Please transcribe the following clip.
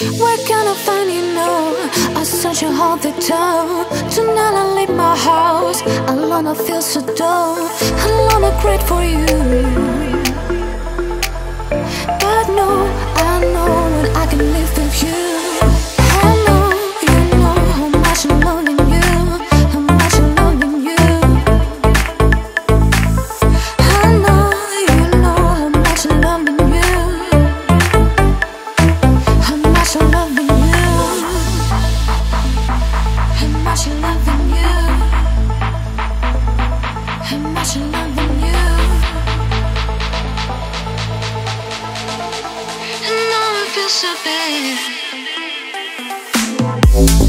Where can I find you now? I search and hold the door. Tonight I leave my house alone, I feel so dull. Alone I cried for you, but no, I know when I can live with you. So bad.